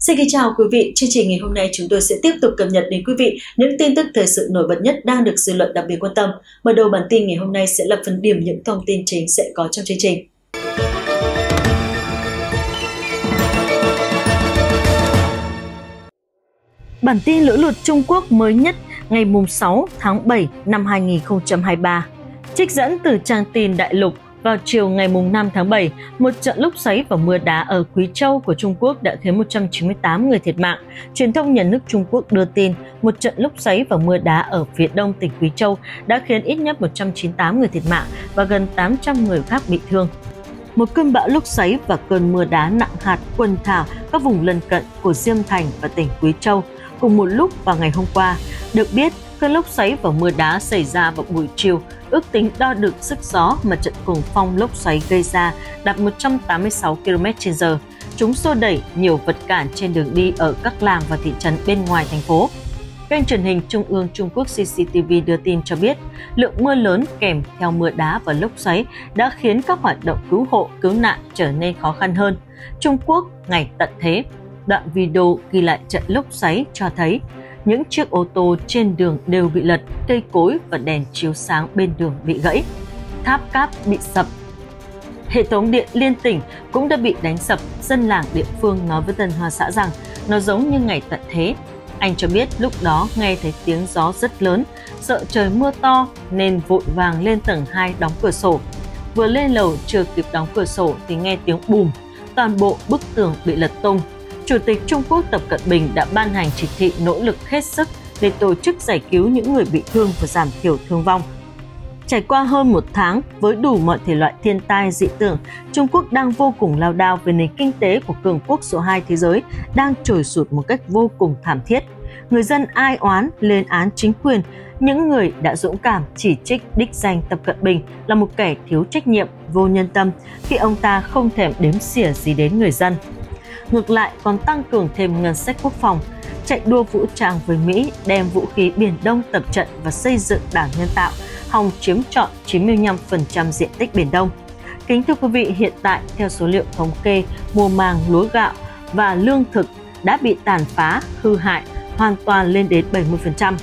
Xin kính chào quý vị, chương trình ngày hôm nay chúng tôi sẽ tiếp tục cập nhật đến quý vị những tin tức thời sự nổi bật nhất đang được dư luận đặc biệt quan tâm. Mở đầu bản tin ngày hôm nay sẽ là phần điểm những thông tin chính sẽ có trong chương trình. Bản tin lũ lụt Trung Quốc mới nhất ngày 6 tháng 7 năm 2023. Trích dẫn từ trang tin Đại Lục, vào chiều ngày 5 tháng 7, một trận lốc xoáy và mưa đá ở Quý Châu của Trung Quốc đã khiến 198 người thiệt mạng. Truyền thông nhà nước Trung Quốc đưa tin một trận lốc xoáy và mưa đá ở phía đông tỉnh Quý Châu đã khiến ít nhất 198 người thiệt mạng và gần 800 người khác bị thương. Một cơn bão lốc xoáy và cơn mưa đá nặng hạt quần thảo các vùng lân cận của Diêm Thành và tỉnh Quý Châu cùng một lúc vào ngày hôm qua. Được biết, cơn lốc xoáy và mưa đá xảy ra vào buổi chiều, ước tính đo được sức gió mà trận cuồng phong lốc xoáy gây ra đạt 186 km/h. Chúng xô đẩy nhiều vật cản trên đường đi ở các làng và thị trấn bên ngoài thành phố. Kênh truyền hình Trung ương Trung Quốc CCTV đưa tin cho biết, lượng mưa lớn kèm theo mưa đá và lốc xoáy đã khiến các hoạt động cứu hộ, cứu nạn trở nên khó khăn hơn. Trung Quốc ngày tận thế. Đoạn video ghi lại trận lốc xoáy cho thấy những chiếc ô tô trên đường đều bị lật, cây cối và đèn chiếu sáng bên đường bị gãy, tháp cáp bị sập. Hệ thống điện liên tỉnh cũng đã bị đánh sập, dân làng địa phương nói với Tân Hoa Xã rằng nó giống như ngày tận thế. Anh cho biết lúc đó nghe thấy tiếng gió rất lớn, sợ trời mưa to nên vội vàng lên tầng 2 đóng cửa sổ. Vừa lên lầu chưa kịp đóng cửa sổ thì nghe tiếng bùm, toàn bộ bức tường bị lật tung. Chủ tịch Trung Quốc Tập Cận Bình đã ban hành chỉ thị nỗ lực hết sức để tổ chức giải cứu những người bị thương và giảm thiểu thương vong. Trải qua hơn một tháng với đủ mọi thể loại thiên tai dị tưởng, Trung Quốc đang vô cùng lao đao về nền kinh tế của cường quốc số 2 thế giới đang trồi sụt một cách vô cùng thảm thiết. Người dân ai oán lên án chính quyền, những người đã dũng cảm chỉ trích đích danh Tập Cận Bình là một kẻ thiếu trách nhiệm, vô nhân tâm khi ông ta không thèm đếm xỉa gì đến người dân. Ngược lại còn tăng cường thêm ngân sách quốc phòng, chạy đua vũ trang với Mỹ, đem vũ khí Biển Đông tập trận và xây dựng đảo nhân tạo, hòng chiếm trọn 95% diện tích Biển Đông. Kính thưa quý vị, hiện tại theo số liệu thống kê, mùa màng lúa gạo và lương thực đã bị tàn phá, hư hại hoàn toàn lên đến 70%.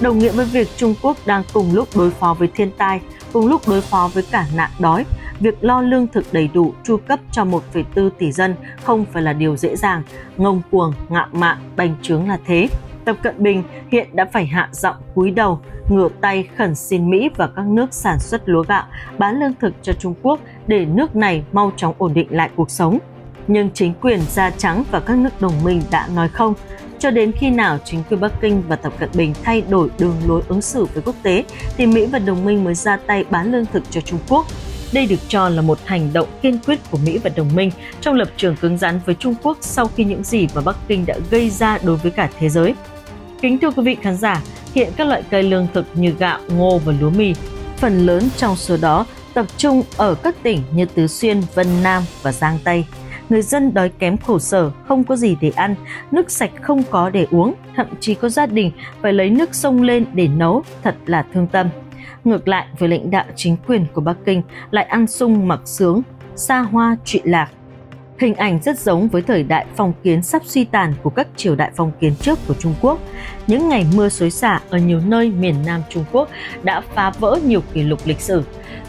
Đồng nghĩa với việc Trung Quốc đang cùng lúc đối phó với thiên tai, cùng lúc đối phó với cả nạn đói. Việc lo lương thực đầy đủ chu cấp cho 1,4 tỷ dân không phải là điều dễ dàng, ngông cuồng, ngạo mạn, bành trướng là thế. Tập Cận Bình hiện đã phải hạ giọng cúi đầu, ngửa tay khẩn xin Mỹ và các nước sản xuất lúa gạo bán lương thực cho Trung Quốc để nước này mau chóng ổn định lại cuộc sống. Nhưng chính quyền Da Trắng và các nước đồng minh đã nói không. Cho đến khi nào chính quyền Bắc Kinh và Tập Cận Bình thay đổi đường lối ứng xử với quốc tế thì Mỹ và đồng minh mới ra tay bán lương thực cho Trung Quốc. Đây được cho là một hành động kiên quyết của Mỹ và đồng minh trong lập trường cứng rắn với Trung Quốc sau khi những gì mà Bắc Kinh đã gây ra đối với cả thế giới. Kính thưa quý vị khán giả, hiện các loại cây lương thực như gạo, ngô và lúa mì, phần lớn trong số đó tập trung ở các tỉnh như Tứ Xuyên, Vân Nam và Giang Tây. Người dân đói kém khổ sở, không có gì để ăn, nước sạch không có để uống, thậm chí có gia đình phải lấy nước sông lên để nấu, thật là thương tâm. Ngược lại với lãnh đạo chính quyền của Bắc Kinh lại ăn sung mặc sướng, xa hoa trụy lạc. Hình ảnh rất giống với thời đại phong kiến sắp suy tàn của các triều đại phong kiến trước của Trung Quốc. Những ngày mưa xối xả ở nhiều nơi miền Nam Trung Quốc đã phá vỡ nhiều kỷ lục lịch sử,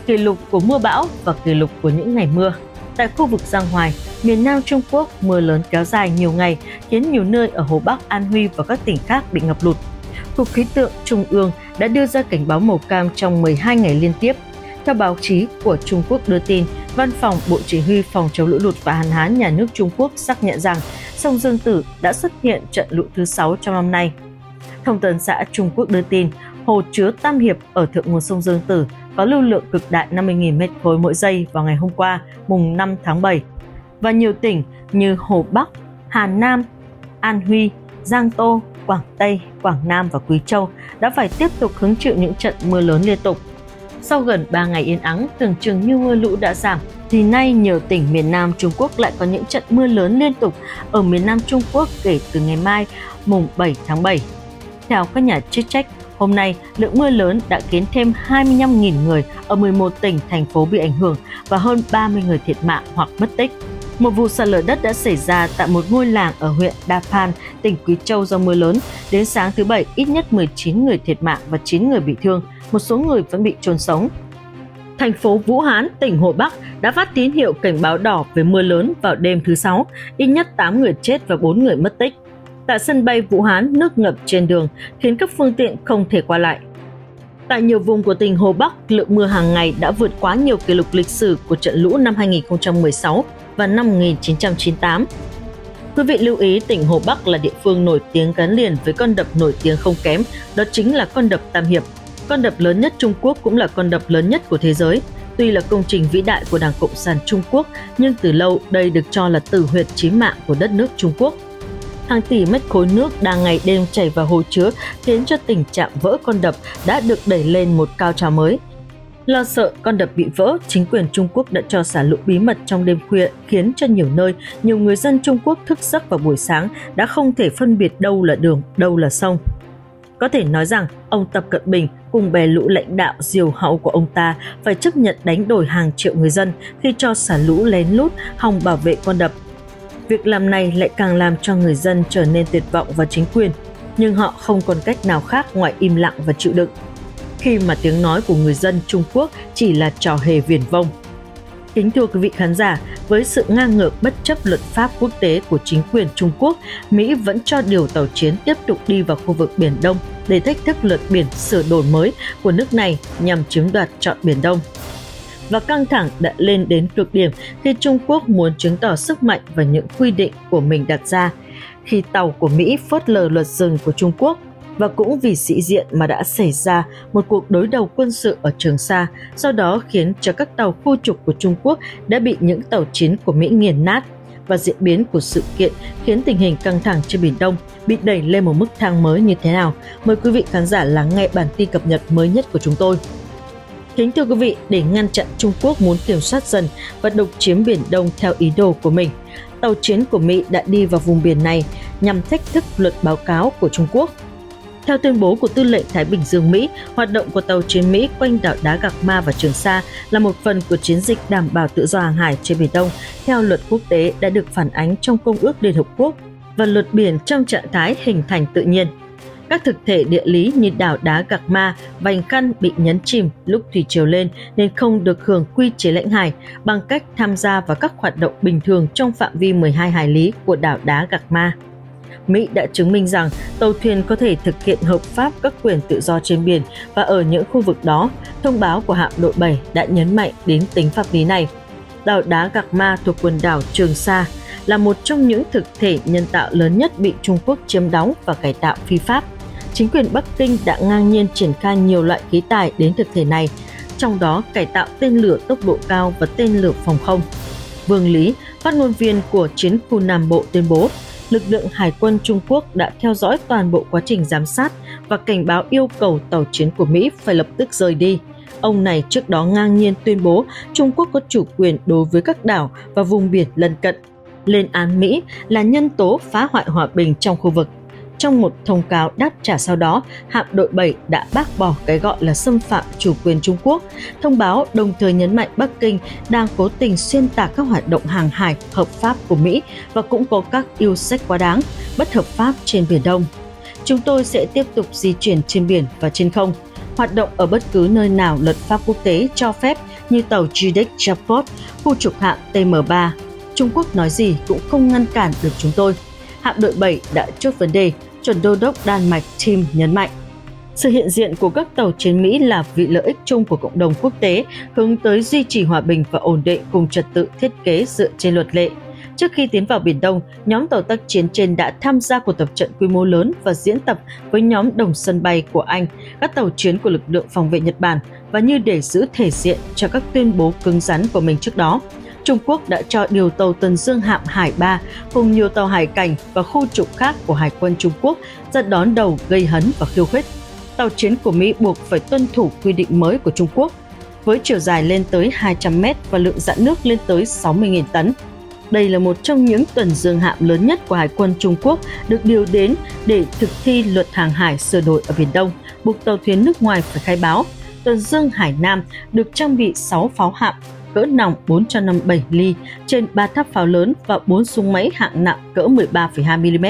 kỷ lục của mưa bão và kỷ lục của những ngày mưa. Tại khu vực Giang Hoài, miền Nam Trung Quốc, mưa lớn kéo dài nhiều ngày khiến nhiều nơi ở Hồ Bắc, An Huy và các tỉnh khác bị ngập lụt. Cục Khí tượng Trung ương đã đưa ra cảnh báo màu cam trong 12 ngày liên tiếp. Theo báo chí của Trung Quốc đưa tin, Văn phòng Bộ Chỉ huy Phòng chống lũ lụt và hạn hán nhà nước Trung Quốc xác nhận rằng sông Dương Tử đã xuất hiện trận lũ thứ 6 trong năm nay. Thông tấn xã Trung Quốc đưa tin, hồ chứa Tam Hiệp ở thượng nguồn sông Dương Tử có lưu lượng cực đại 50.000 m3 mỗi giây vào ngày hôm qua, mùng 5 tháng 7. Và nhiều tỉnh như Hồ Bắc, Hà Nam, An Huy, Giang Tô, Quảng Tây, Quảng Nam và Quý Châu đã phải tiếp tục hứng chịu những trận mưa lớn liên tục. Sau gần 3 ngày yên ắng, tưởng chừng như mưa lũ đã giảm, thì nay nhiều tỉnh miền Nam Trung Quốc lại có những trận mưa lớn liên tục ở miền Nam Trung Quốc kể từ ngày mai, mùng 7 tháng 7. Theo các nhà chức trách, hôm nay lượng mưa lớn đã khiến thêm 25.000 người ở 11 tỉnh, thành phố bị ảnh hưởng và hơn 30 người thiệt mạng hoặc mất tích. Một vụ sạt lở đất đã xảy ra tại một ngôi làng ở huyện Đa Pan, tỉnh Quý Châu do mưa lớn. Đến sáng thứ Bảy, ít nhất 19 người thiệt mạng và 9 người bị thương, một số người vẫn bị chôn sống. Thành phố Vũ Hán, tỉnh Hồ Bắc đã phát tín hiệu cảnh báo đỏ về mưa lớn vào đêm thứ Sáu, ít nhất 8 người chết và 4 người mất tích. Tại sân bay Vũ Hán, nước ngập trên đường khiến các phương tiện không thể qua lại. Tại nhiều vùng của tỉnh Hồ Bắc, lượng mưa hàng ngày đã vượt quá nhiều kỷ lục lịch sử của trận lũ năm 2016 và năm 1998. Quý vị lưu ý, tỉnh Hồ Bắc là địa phương nổi tiếng gắn liền với con đập nổi tiếng không kém, đó chính là con đập Tam Hiệp. Con đập lớn nhất Trung Quốc cũng là con đập lớn nhất của thế giới. Tuy là công trình vĩ đại của Đảng Cộng sản Trung Quốc, nhưng từ lâu đây được cho là tử huyệt chí mạng của đất nước Trung Quốc. Hàng tỷ mét khối nước đang ngày đêm chảy vào hồ chứa khiến cho tình trạng vỡ con đập đã được đẩy lên một cao trào mới. Lo sợ con đập bị vỡ, chính quyền Trung Quốc đã cho xả lũ bí mật trong đêm khuya, khiến cho nhiều nơi, nhiều người dân Trung Quốc thức giấc vào buổi sáng đã không thể phân biệt đâu là đường, đâu là sông. Có thể nói rằng, ông Tập Cận Bình cùng bè lũ lãnh đạo diều hâu của ông ta phải chấp nhận đánh đổi hàng triệu người dân khi cho xả lũ lén lút hòng bảo vệ con đập. Việc làm này lại càng làm cho người dân trở nên tuyệt vọng vào chính quyền, nhưng họ không còn cách nào khác ngoài im lặng và chịu đựng, khi mà tiếng nói của người dân Trung Quốc chỉ là trò hề viển vông. Kính thưa quý vị khán giả, với sự ngang ngược bất chấp luật pháp quốc tế của chính quyền Trung Quốc, Mỹ vẫn cho điều tàu chiến tiếp tục đi vào khu vực Biển Đông để thách thức luật biển sửa đổi mới của nước này nhằm chiếm đoạt trọn Biển Đông. Và căng thẳng đã lên đến cực điểm khi Trung Quốc muốn chứng tỏ sức mạnh và những quy định của mình đặt ra, khi tàu của Mỹ phớt lờ luật rừng của Trung Quốc. Và cũng vì sĩ diện mà đã xảy ra một cuộc đối đầu quân sự ở Trường Sa, sau đó khiến cho các tàu khu trục của Trung Quốc đã bị những tàu chiến của Mỹ nghiền nát. Và diễn biến của sự kiện khiến tình hình căng thẳng trên Biển Đông bị đẩy lên một mức thang mới như thế nào? Mời quý vị khán giả lắng nghe bản tin cập nhật mới nhất của chúng tôi. Kính thưa quý vị, để ngăn chặn Trung Quốc muốn kiểm soát dần và độc chiếm Biển Đông theo ý đồ của mình, tàu chiến của Mỹ đã đi vào vùng biển này nhằm thách thức luật báo cáo của Trung Quốc. Theo tuyên bố của Tư lệnh Thái Bình Dương Mỹ, hoạt động của tàu chiến Mỹ quanh đảo Đá Gạc Ma và Trường Sa là một phần của chiến dịch đảm bảo tự do hàng hải trên Biển Đông theo luật quốc tế đã được phản ánh trong Công ước Liên Hợp Quốc và luật biển trong trạng thái hình thành tự nhiên. Các thực thể địa lý như đảo Đá Gạc Ma, Vành Khăn bị nhấn chìm lúc thủy triều lên nên không được hưởng quy chế lãnh hải bằng cách tham gia vào các hoạt động bình thường trong phạm vi 12 hải lý của đảo Đá Gạc Ma. Mỹ đã chứng minh rằng tàu thuyền có thể thực hiện hợp pháp các quyền tự do trên biển và ở những khu vực đó. Thông báo của hạm đội 7 đã nhấn mạnh đến tính pháp lý này. Đảo Đá Gạc Ma thuộc quần đảo Trường Sa là một trong những thực thể nhân tạo lớn nhất bị Trung Quốc chiếm đóng và cải tạo phi pháp. Chính quyền Bắc Kinh đã ngang nhiên triển khai nhiều loại khí tài đến thực thể này, trong đó cải tạo tên lửa tốc độ cao và tên lửa phòng không. Vương Lý, phát ngôn viên của Chiến khu Nam Bộ tuyên bố, lực lượng Hải quân Trung Quốc đã theo dõi toàn bộ quá trình giám sát và cảnh báo yêu cầu tàu chiến của Mỹ phải lập tức rời đi. Ông này trước đó ngang nhiên tuyên bố Trung Quốc có chủ quyền đối với các đảo và vùng biển lân cận, lên án Mỹ là nhân tố phá hoại hòa bình trong khu vực. Trong một thông cáo đáp trả sau đó, hạm đội 7 đã bác bỏ cái gọi là xâm phạm chủ quyền Trung Quốc. Thông báo đồng thời nhấn mạnh Bắc Kinh đang cố tình xuyên tạc các hoạt động hàng hải hợp pháp của Mỹ và cũng có các yêu sách quá đáng, bất hợp pháp trên Biển Đông. Chúng tôi sẽ tiếp tục di chuyển trên biển và trên không, hoạt động ở bất cứ nơi nào luật pháp quốc tế cho phép như tàu Jidek Japot, khu trục hạm TM3. Trung Quốc nói gì cũng không ngăn cản được chúng tôi. Hạm đội 7 đã chốt vấn đề, chuẩn đô đốc Đan Mạch Tim nhấn mạnh. Sự hiện diện của các tàu chiến Mỹ là vì lợi ích chung của cộng đồng quốc tế, hướng tới duy trì hòa bình và ổn định cùng trật tự thiết kế dựa trên luật lệ. Trước khi tiến vào Biển Đông, nhóm tàu tác chiến trên đã tham gia cuộc tập trận quy mô lớn và diễn tập với nhóm đồng sân bay của Anh, các tàu chiến của lực lượng phòng vệ Nhật Bản và như để giữ thể diện cho các tuyên bố cứng rắn của mình trước đó. Trung Quốc đã cho điều tàu tuần dương hạm Hải 3 cùng nhiều tàu hải cảnh và khu trục khác của Hải quân Trung Quốc ra đón đầu gây hấn và khiêu khích. Tàu chiến của Mỹ buộc phải tuân thủ quy định mới của Trung Quốc, với chiều dài lên tới 200 mét và lượng dạn nước lên tới 60.000 tấn. Đây là một trong những tuần dương hạm lớn nhất của Hải quân Trung Quốc được điều đến để thực thi luật hàng hải sửa đổi ở Biển Đông, buộc tàu thuyền nước ngoài phải khai báo. Tuần dương Hải Nam được trang bị 6 pháo hạm, cỡ nòng 457 ly trên 3 tháp pháo lớn và 4 súng máy hạng nặng cỡ 13,2 mm.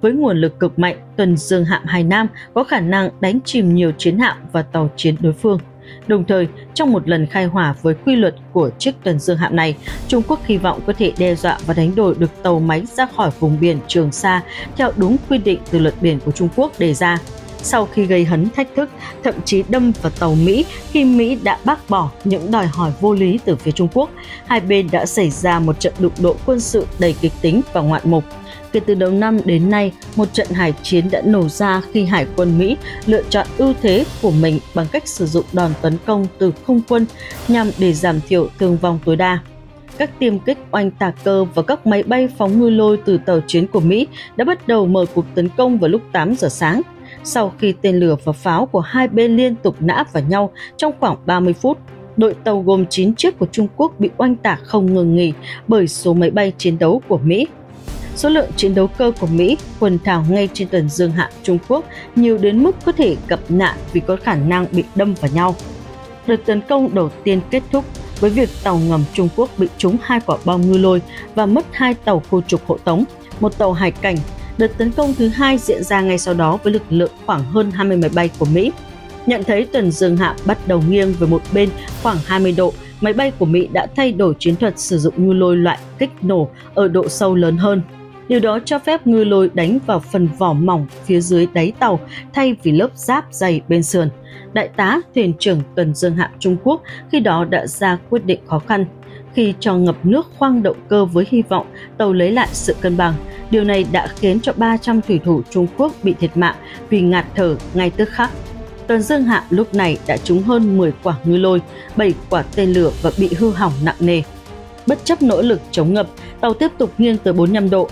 Với nguồn lực cực mạnh, tuần dương hạm Hải Nam có khả năng đánh chìm nhiều chiến hạm và tàu chiến đối phương. Đồng thời, trong một lần khai hỏa với quy luật của chiếc tuần dương hạm này, Trung Quốc hy vọng có thể đe dọa và đánh đổ được tàu máy ra khỏi vùng biển Trường Sa theo đúng quy định từ luật biển của Trung Quốc đề ra. Sau khi gây hấn thách thức, thậm chí đâm vào tàu Mỹ khi Mỹ đã bác bỏ những đòi hỏi vô lý từ phía Trung Quốc, hai bên đã xảy ra một trận đụng độ quân sự đầy kịch tính và ngoạn mục. Kể từ đầu năm đến nay, một trận hải chiến đã nổ ra khi Hải quân Mỹ lựa chọn ưu thế của mình bằng cách sử dụng đòn tấn công từ không quân nhằm để giảm thiểu thương vong tối đa. Các tiêm kích oanh tạc cơ và các máy bay phóng ngư lôi từ tàu chiến của Mỹ đã bắt đầu mở cuộc tấn công vào lúc 8 giờ sáng. Sau khi tên lửa và pháo của hai bên liên tục nã vào nhau trong khoảng 30 phút, đội tàu gồm 9 chiếc của Trung Quốc bị oanh tạc không ngừng nghỉ bởi số máy bay chiến đấu của Mỹ. Số lượng chiến đấu cơ của Mỹ quần thảo ngay trên tuần dương hạm Trung Quốc nhiều đến mức có thể gặp nạn vì có khả năng bị đâm vào nhau. Đợt tấn công đầu tiên kết thúc với việc tàu ngầm Trung Quốc bị trúng 2 quả bom ngư lôi và mất 2 tàu khu trục hộ tống, một tàu hải cảnh. Đợt tấn công thứ hai diễn ra ngay sau đó với lực lượng khoảng hơn 20 máy bay của Mỹ. Nhận thấy tuần dương hạm bắt đầu nghiêng về một bên khoảng 20 độ, máy bay của Mỹ đã thay đổi chiến thuật sử dụng ngư lôi loại kích nổ ở độ sâu lớn hơn. Điều đó cho phép ngư lôi đánh vào phần vỏ mỏng phía dưới đáy tàu thay vì lớp giáp dày bên sườn. Đại tá thuyền trưởng tuần dương hạm Trung Quốc khi đó đã ra quyết định khó khăn khi cho ngập nước khoang động cơ với hy vọng tàu lấy lại sự cân bằng. Điều này đã khiến cho 300 thủy thủ Trung Quốc bị thiệt mạng vì ngạt thở ngay tức khắc. Tuần dương hạm lúc này đã trúng hơn 10 quả ngư lôi, 7 quả tên lửa và bị hư hỏng nặng nề. Bất chấp nỗ lực chống ngập, tàu tiếp tục nghiêng tới 45 độ.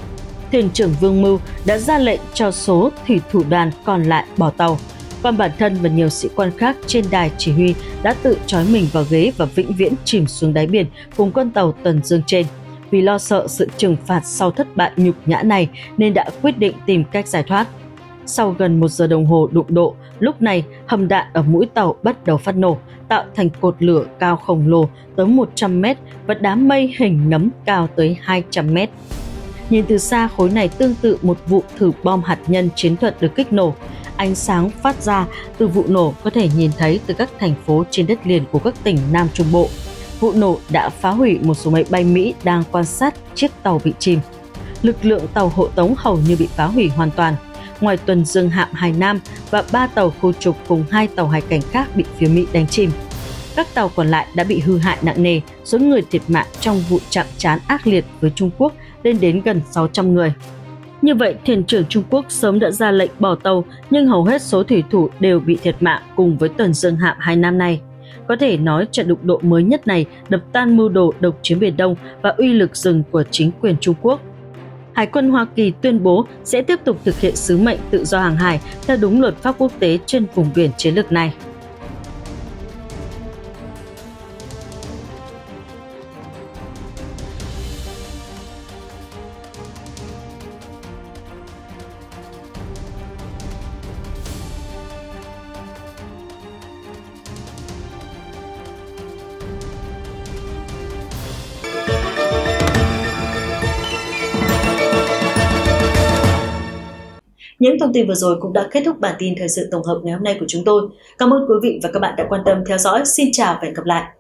Thuyền trưởng Vương Mưu đã ra lệnh cho số thủy thủ đoàn còn lại bỏ tàu, còn bản thân và nhiều sĩ quan khác trên đài chỉ huy đã tự trói mình vào ghế và vĩnh viễn chìm xuống đáy biển cùng con tàu tuần dương trên. Vì lo sợ sự trừng phạt sau thất bại nhục nhã này nên đã quyết định tìm cách giải thoát. Sau gần 1 giờ đồng hồ đụng độ, lúc này hầm đạn ở mũi tàu bắt đầu phát nổ, tạo thành cột lửa cao khổng lồ tới 100 m và đám mây hình nấm cao tới 200 m. Nhìn từ xa, khối này tương tự một vụ thử bom hạt nhân chiến thuật được kích nổ. Ánh sáng phát ra từ vụ nổ có thể nhìn thấy từ các thành phố trên đất liền của các tỉnh Nam Trung Bộ. Vụ nổ đã phá hủy một số máy bay Mỹ đang quan sát chiếc tàu bị chìm. Lực lượng tàu hộ tống hầu như bị phá hủy hoàn toàn. Ngoài tuần dương hạm Hải Nam và 3 tàu khu trục cùng 2 tàu hải cảnh khác bị phía Mỹ đánh chìm. Các tàu còn lại đã bị hư hại nặng nề, số người thiệt mạng trong vụ chạm trán ác liệt với Trung Quốc lên đến gần 600 người. Như vậy, thuyền trưởng Trung Quốc sớm đã ra lệnh bỏ tàu, nhưng hầu hết số thủy thủ đều bị thiệt mạng cùng với tuần dương hạm Hải Nam này. Có thể nói trận đụng độ mới nhất này đập tan mưu đồ độc chiếm Biển Đông và uy lực rừng của chính quyền Trung Quốc. Hải quân Hoa Kỳ tuyên bố sẽ tiếp tục thực hiện sứ mệnh tự do hàng hải theo đúng luật pháp quốc tế trên vùng biển chiến lược này. Những thông tin vừa rồi cũng đã kết thúc bản tin thời sự tổng hợp ngày hôm nay của chúng tôi. Cảm ơn quý vị và các bạn đã quan tâm theo dõi. Xin chào và hẹn gặp lại!